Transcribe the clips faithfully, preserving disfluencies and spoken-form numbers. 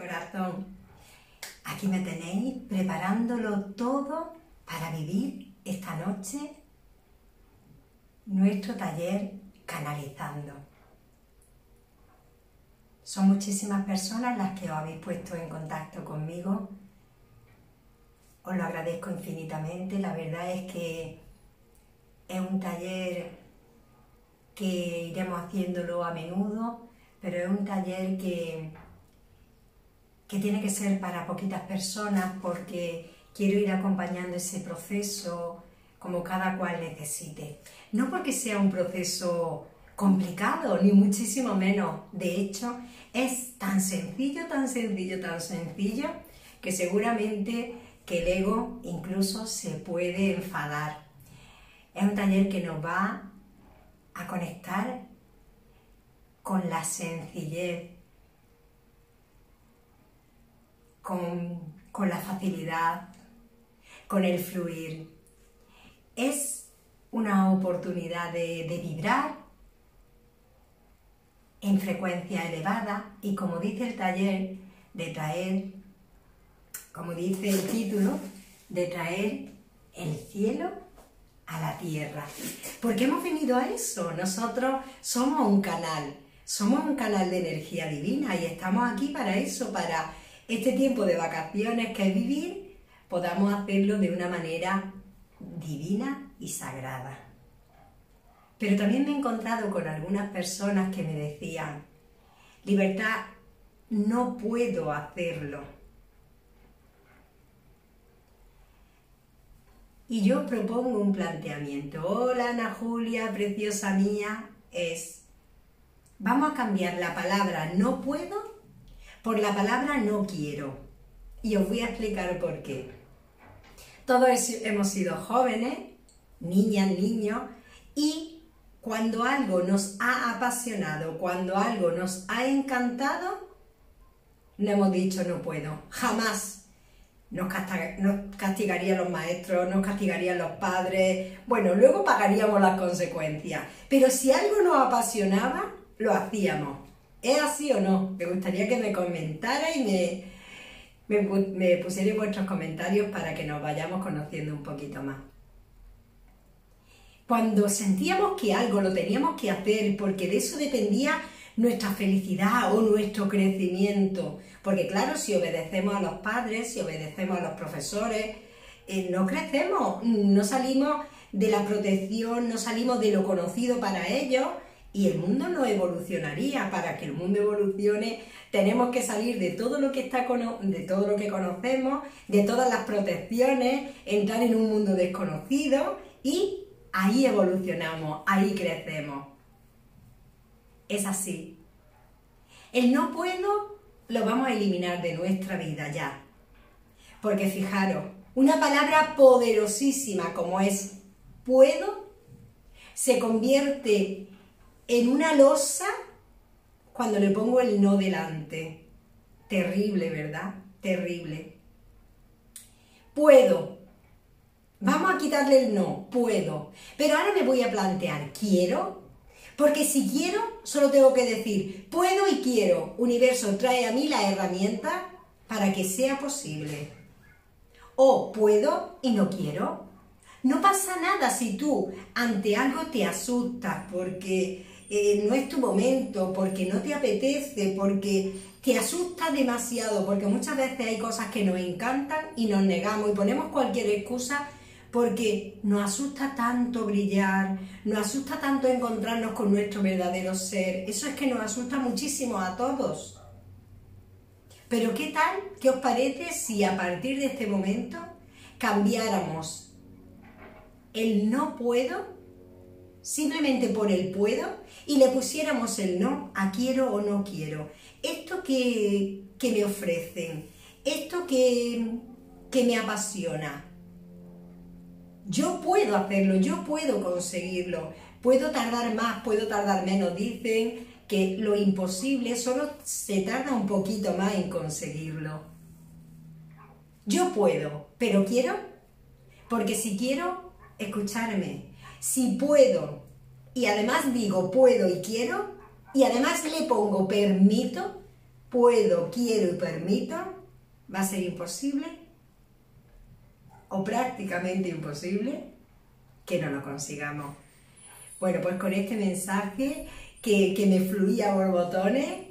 corazón. Aquí me tenéis preparándolo todo para vivir esta noche nuestro taller Canalizando. Son muchísimas personas las que os habéis puesto en contacto conmigo. Os lo agradezco infinitamente. La verdad es que es un taller que iremos haciéndolo a menudo, pero es un taller que, que tiene que ser para poquitas personas porque quiero ir acompañando ese proceso como cada cual necesite. No porque sea un proceso complicado, ni muchísimo menos. De hecho, es tan sencillo, tan sencillo, tan sencillo, que seguramente que el ego incluso se puede enfadar. Es un taller que nos va a conectar con la sencillez, con, con la facilidad, con el fluir. Es una oportunidad de, de vibrar en frecuencia elevada y, como dice el taller, de traer, como dice el título, de traer el cielo a la tierra. Porque hemos venido a eso. Nosotros somos un canal, somos un canal de energía divina y estamos aquí para eso, para este tiempo de vacaciones que es vivir, podamos hacerlo de una manera divina y sagrada. Pero también me he encontrado con algunas personas que me decían: Libertad, no puedo hacerlo. Y yo propongo un planteamiento. Hola Ana Julia, preciosa mía, es, vamos a cambiar la palabra no puedo por la palabra no quiero. Y os voy a explicar por qué. Todos hemos sido jóvenes, niñas, niños, y cuando algo nos ha apasionado, cuando algo nos ha encantado, no hemos dicho no puedo, jamás. Nos castigarían los maestros, nos castigarían los padres, bueno, luego pagaríamos las consecuencias. Pero si algo nos apasionaba, lo hacíamos. ¿Es así o no? Me gustaría que me comentara y me... Me, me pusieron vuestros comentarios para que nos vayamos conociendo un poquito más. Cuando sentíamos que algo lo teníamos que hacer porque de eso dependía nuestra felicidad o nuestro crecimiento, porque claro, si obedecemos a los padres, si obedecemos a los profesores, eh, no crecemos, no salimos de la protección, no salimos de lo conocido para ellos y el mundo no evolucionaría. Para que el mundo evolucione, tenemos que salir de todo lo que está cono de todo lo que conocemos, de todas las protecciones, entrar en un mundo desconocido y ahí evolucionamos, ahí crecemos. Es así. El no puedo lo vamos a eliminar de nuestra vida ya. Porque fijaros, una palabra poderosísima como es puedo se convierte en una losa cuando le pongo el no delante. Terrible, ¿verdad? Terrible. Puedo. Vamos a quitarle el no. Puedo. Pero ahora me voy a plantear, ¿quiero? Porque si quiero, solo tengo que decir, puedo y quiero. Universo, trae a mí la herramienta para que sea posible. O puedo y no quiero. No pasa nada si tú ante algo te asustas porque... Eh, no es tu momento, porque no te apetece, porque te asusta demasiado, porque muchas veces hay cosas que nos encantan y nos negamos y ponemos cualquier excusa porque nos asusta tanto brillar, nos asusta tanto encontrarnos con nuestro verdadero ser. Eso es que nos asusta muchísimo a todos. Pero ¿qué tal? ¿Qué os parece si a partir de este momento cambiáramos el no puedo simplemente por el puedo y le pusiéramos el no a quiero o no quiero? Esto que, que me ofrecen, esto que, que me apasiona, yo puedo hacerlo, yo puedo conseguirlo, puedo tardar más, puedo tardar menos. Dicen que lo imposible solo se tarda un poquito más en conseguirlo. Yo puedo, pero quiero, porque si quiero, escucharme. Si puedo y además digo puedo y quiero y además le pongo permito, puedo, quiero y permito, va a ser imposible o prácticamente imposible que no lo consigamos. Bueno, pues con este mensaje que, que me fluía a borbotones,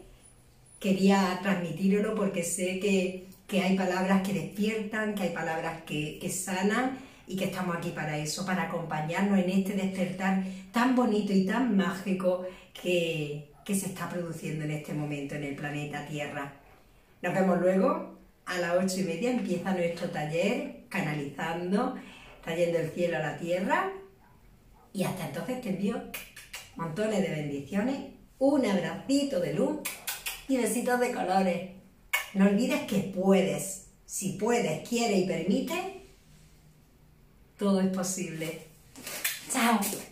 quería transmitíroslo porque sé que, que hay palabras que despiertan, que hay palabras que, que sanan y que estamos aquí para eso, para acompañarnos en este despertar tan bonito y tan mágico que, que se está produciendo en este momento en el planeta Tierra. Nos vemos luego, a las ocho y media empieza nuestro taller canalizando, trayendo el cielo a la tierra, y hasta entonces te envío montones de bendiciones, un abracito de luz y besitos de colores. No olvides que puedes, si puedes, quieres y permites, todo es posible. ¡Chao!